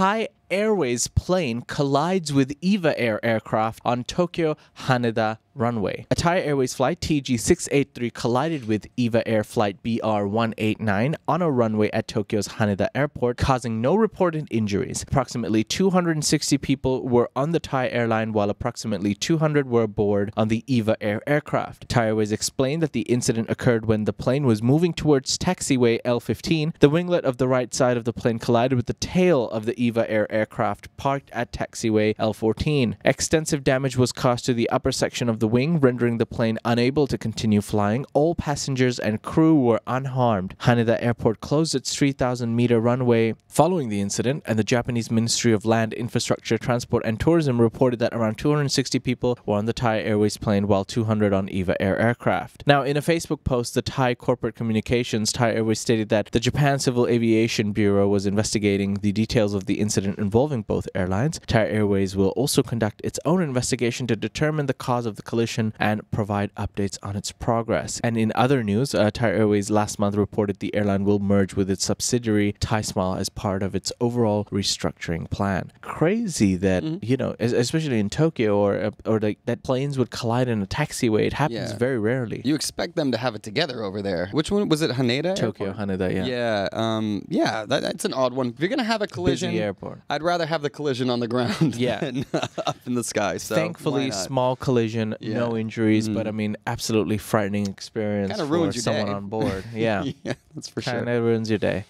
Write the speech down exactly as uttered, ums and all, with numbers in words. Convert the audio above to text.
Thai Airways plane collides with Eva Air aircraft on Tokyo Haneda runway. A Thai Airways flight T G six eight three collided with Eva Air flight B R one eight nine on a runway at Tokyo's Haneda Airport, causing no reported injuries. Approximately two hundred sixty people were on the Thai airline, while approximately two hundred were aboard on the Eva Air aircraft. Thai Airways explained that the incident occurred when the plane was moving towards taxiway L fifteen. The winglet of the right side of the plane collided with the tail of the Eva Air aircraft parked at taxiway L fourteen. Extensive damage was caused to the upper section of the wing, rendering the plane unable to continue flying. All passengers and crew were unharmed. Haneda Airport closed its three thousand meter runway following the incident, and the Japanese Ministry of Land, Infrastructure, Transport and Tourism reported that around two hundred sixty people were on the Thai Airways plane, while two hundred on Eva Air aircraft. Now, in a Facebook post, the Thai corporate communications, Thai Airways, stated that the Japan Civil Aviation Bureau was investigating the details of the incident involving both airlines. Thai Airways will also conduct its own investigation to determine the cause of the collision and provide updates on its progress. And in other news, uh, Thai Airways last month reported the airline will merge with its subsidiary Thai Smile as part of its overall restructuring plan. Crazy that, mm-hmm. you know, especially in Tokyo, or or like that planes would collide in a taxiway. It happens yeah. very rarely. You expect them to have it together over there. Which one was it? Haneda? Tokyo Airport? Haneda. Yeah. Yeah. Um, yeah. That, that's an odd one. If you're gonna have a collision, busy airport. I'd rather have the collision on the ground yeah. than up in the sky. So thankfully, small collision, yeah. no injuries, mm. but I mean, absolutely frightening experience. Kind of ruins your day. Someone on board. Yeah, yeah, that's for sure. Kind of ruins your day.